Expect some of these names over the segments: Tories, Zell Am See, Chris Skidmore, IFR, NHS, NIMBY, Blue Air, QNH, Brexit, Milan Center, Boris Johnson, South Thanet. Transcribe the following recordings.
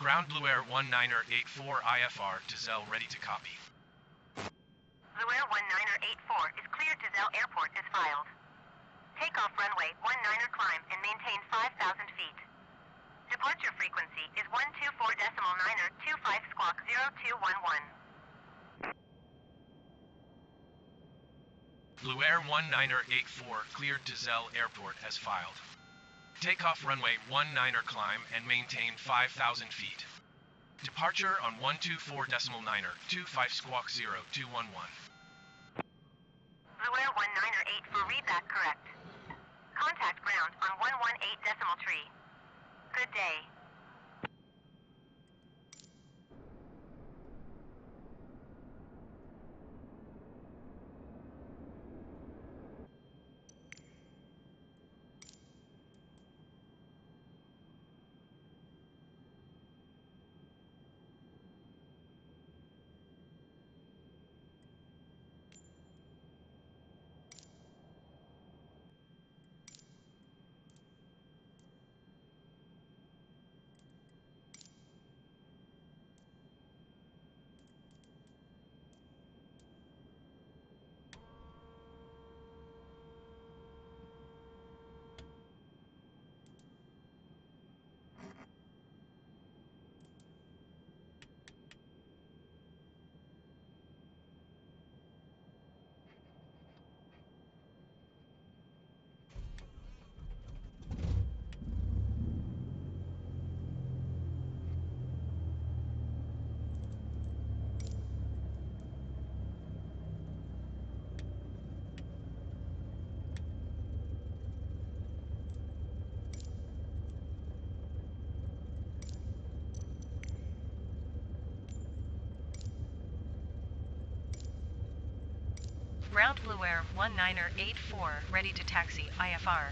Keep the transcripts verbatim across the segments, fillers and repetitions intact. Ground Blue Air one niner eight four I F R to Zell, ready to copy. Blue Air one niner eight four is cleared to Zell Airport as filed. Take off runway one niner, climb and maintain five thousand feet. Departure frequency is one two four decimal niner two five, squawk zero two one one. Blue Air one niner eight four cleared to Zell Airport as filed. Take off runway one niner, climb and maintain five thousand feet. Departure on one two four decimal niner two five, squawk zero two one one. Blue Air one niner eight for readback correct. Contact ground on one one eight decimal three. Good day. Ground Blue Air one niner eight four, ready to taxi I F R.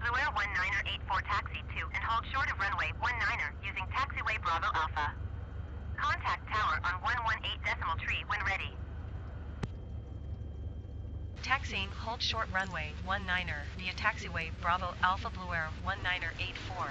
Blue Air one niner eight four, taxi to and hold short of runway one niner using taxiway Bravo Alpha. Contact tower on one one eight decimal three when ready. Taxiing, hold short runway one niner via taxiway Bravo Alpha, Blue Air one niner eight four.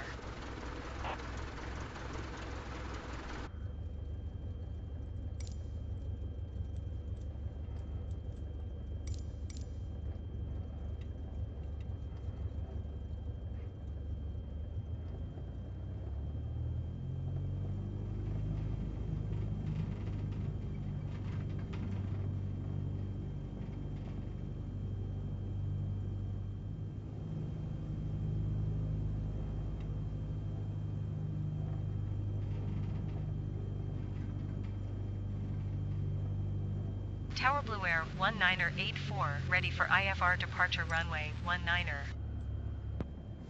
Tower Blue Air one niner eight four, ready for I F R departure runway one niner.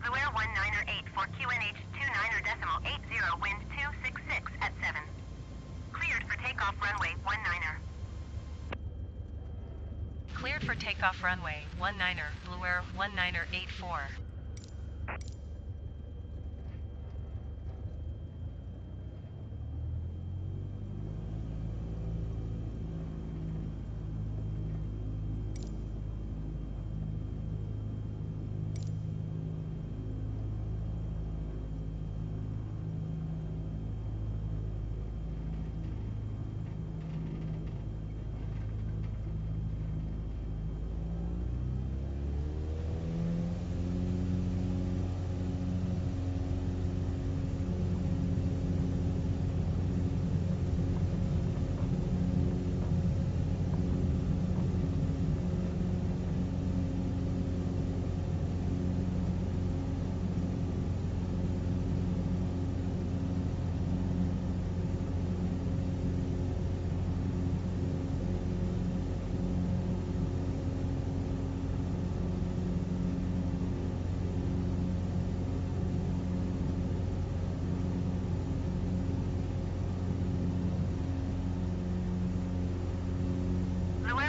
Blue Air one niner eight four, Q N H two niner decimal eight zero, wind two six six at seven. Cleared for takeoff runway one niner. Cleared for takeoff runway one niner, Blue Air one niner eight four.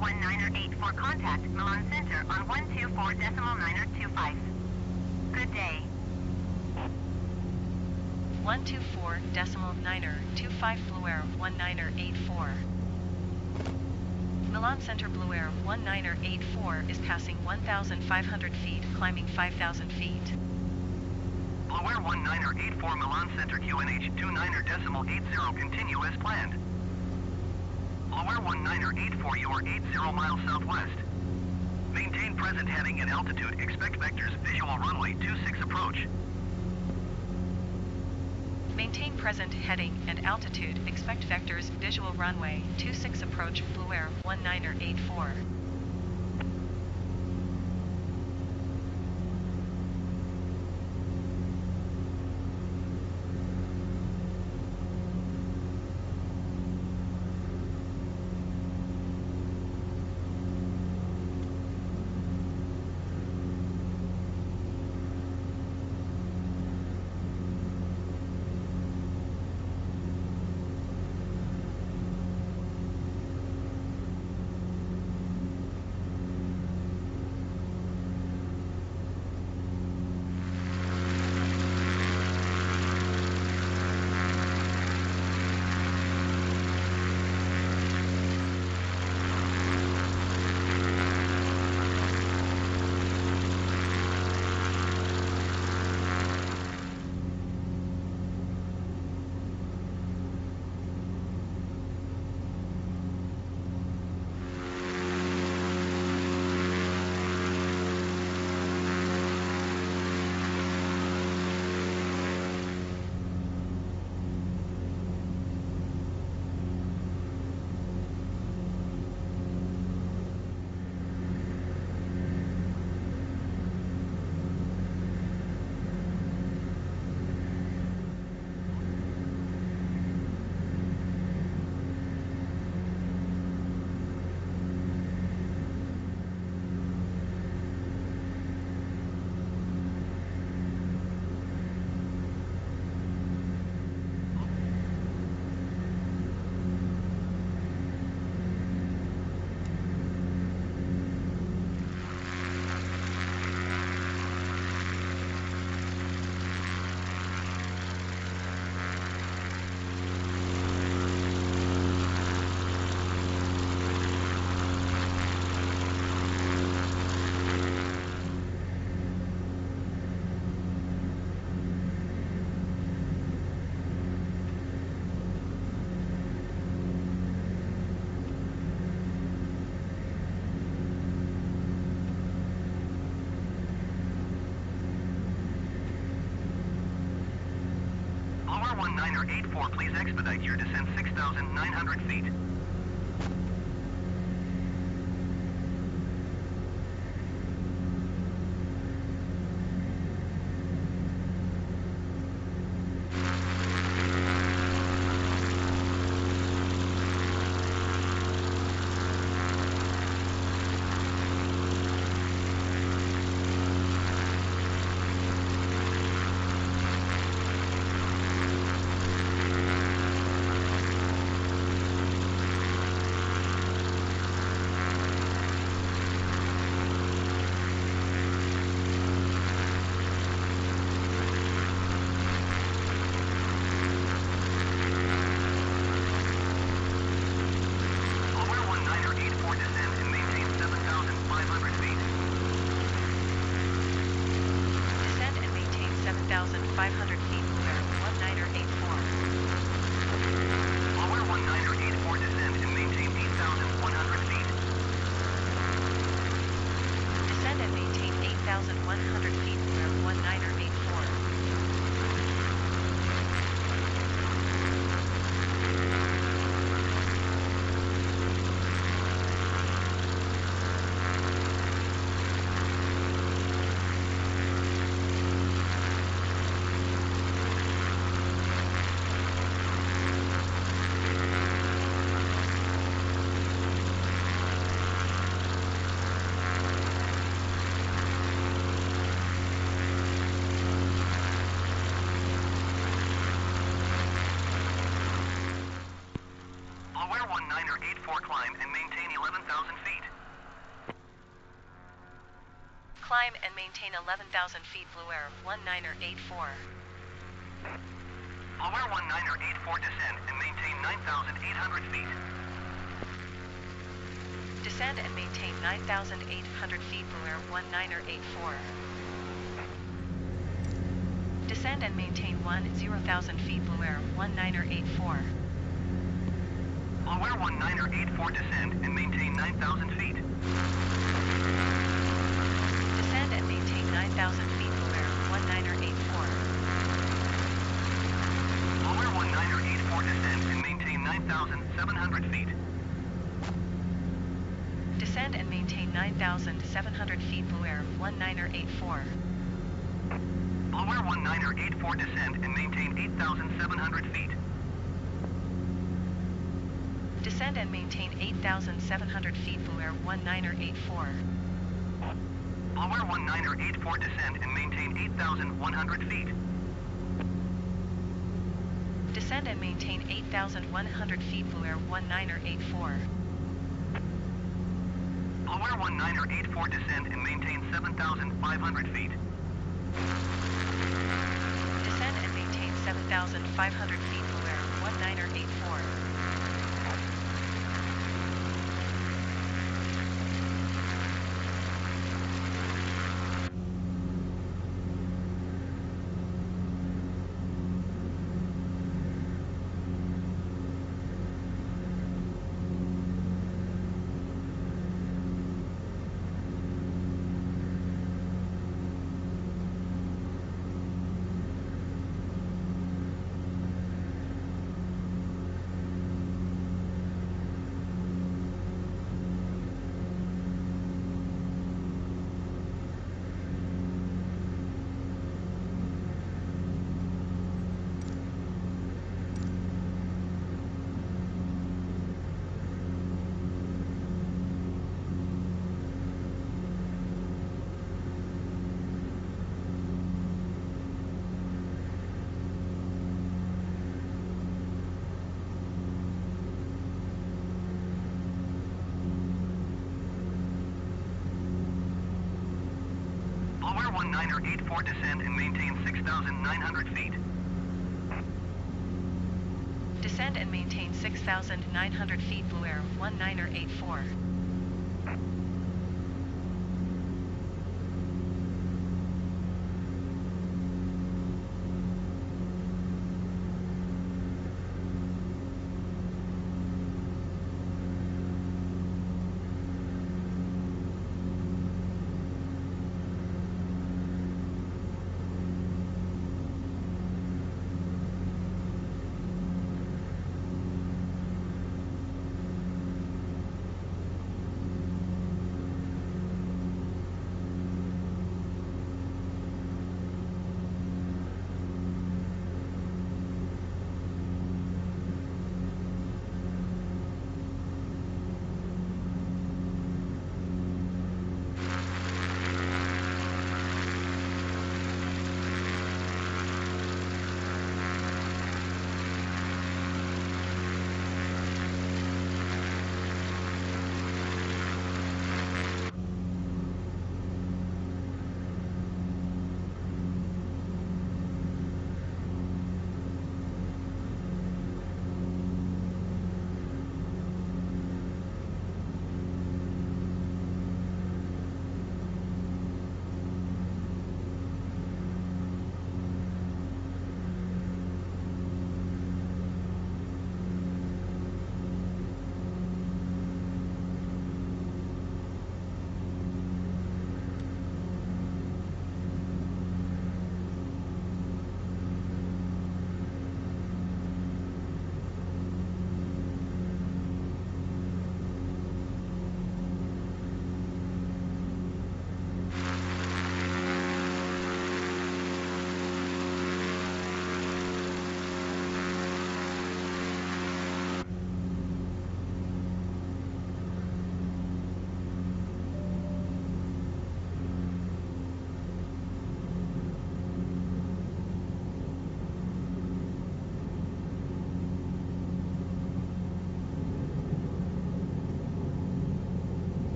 one niner eight four, contact Milan Center on one two four decimal niner two five. Good day. one two four decimal niner two five, Blue Air one niner eight four. Milan Center, Blue Air one niner eight four is passing one thousand five hundred feet, climbing five thousand feet. Blue Blue Air one niner eight four Milan Center Q N H two niner decimal eight zero continue as planned. Blue Air one niner eight four, you are eighty miles southwest. Maintain present heading and altitude. Expect vectors. Visual runway two six approach. Maintain present heading and altitude. Expect vectors. Visual runway two six approach. Blue Air one niner eight four. one niner eight four, please expedite your descent six thousand nine hundred feet. Climb and maintain eleven thousand feet. Blue Air one niner eight four. Blue Air one niner eight four, descend and maintain nine thousand eight hundred feet. Descend and maintain nine thousand eight hundred feet. Blue Air one niner eight four. Descend and maintain one at zero thousand feet, Blue Air one niner eight four. Blue Air one niner eight four, descend and maintain nine thousand feet. Descend and maintain nine thousand feet, Blue Air one niner eight four. Blue Air one niner eight four, descend and maintain nine thousand seven hundred feet. Descend and maintain nine thousand seven hundred feet, Blue Air one niner eight four. Blue Air one niner eight four, descend and maintain eight thousand seven hundred feet. Descend and maintain eight thousand seven hundred feet, Blue Air one niner eight four. Blue Air one niner eight four, descend and maintain eight thousand one hundred feet. Descend and maintain eight thousand one hundred feet, Blue Air one niner eight four. Blue Air one niner eight four, descend and maintain seven thousand five hundred feet. Descend and maintain seven thousand five hundred feet, Blue Air one niner eight four. one niner eight four, descend and maintain six thousand nine hundred feet. Descend and maintain six thousand nine hundred feet, Blue Air one niner eight four.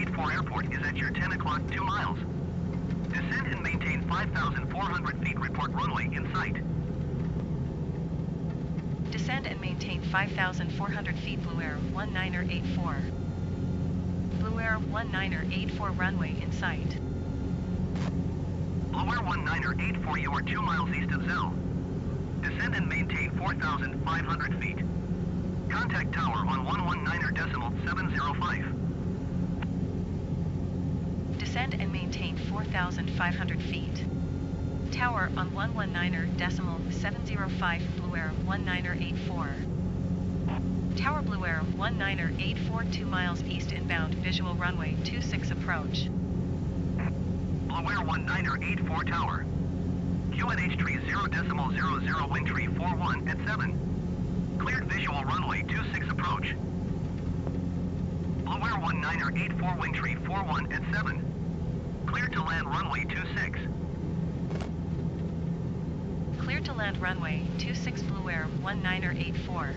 eight four airport is at your ten o'clock, two miles. Descend and maintain five thousand four hundred feet, report runway in sight. Descend and maintain five thousand four hundred feet, Blue Air one niner eight four. Blue Air one niner eight four, runway in sight. Blue Air one niner eight four, you are two miles east of Zell. Descend and maintain four thousand five hundred feet. Contact tower on one nineteen decimal seven oh five. Descend and maintain four thousand five hundred feet. Tower on one nineteen decimal seven oh five, Blue Air one niner eight four. Tower Blue Air one niner eight four, two miles east inbound, visual runway two six approach. Blue Air one niner eight four, tower. Q N H tree zero decimal zero zero, wind tree four one at seven. Cleared visual runway two six approach. Blue Air one niner eight four, wind tree four one at seven. Cleared to land runway two six. Cleared to land runway two six, Blue Air one niner eight four.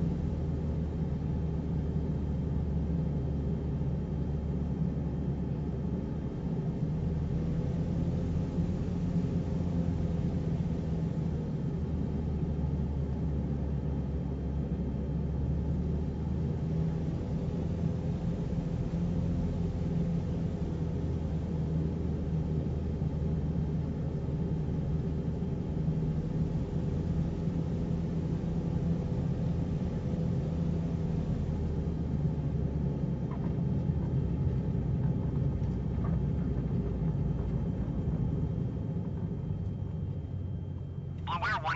one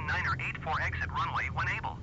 niner eight four, exit runway when able.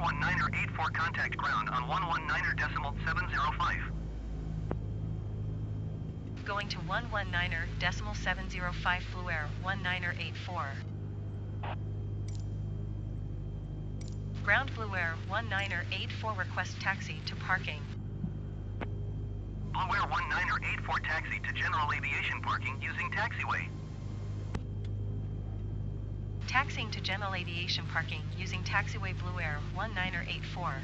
one niner eight four, contact ground on one nineteen decimal seven oh five. Going to one nineteen decimal seven oh five, Blue Air one niner eight four. Ground, Blue Air one niner eight four, request taxi to parking. Blue Air one niner eight four, taxi to general aviation parking using taxiway. Taxiing to general aviation parking using taxiway, Blue Air one niner eight four.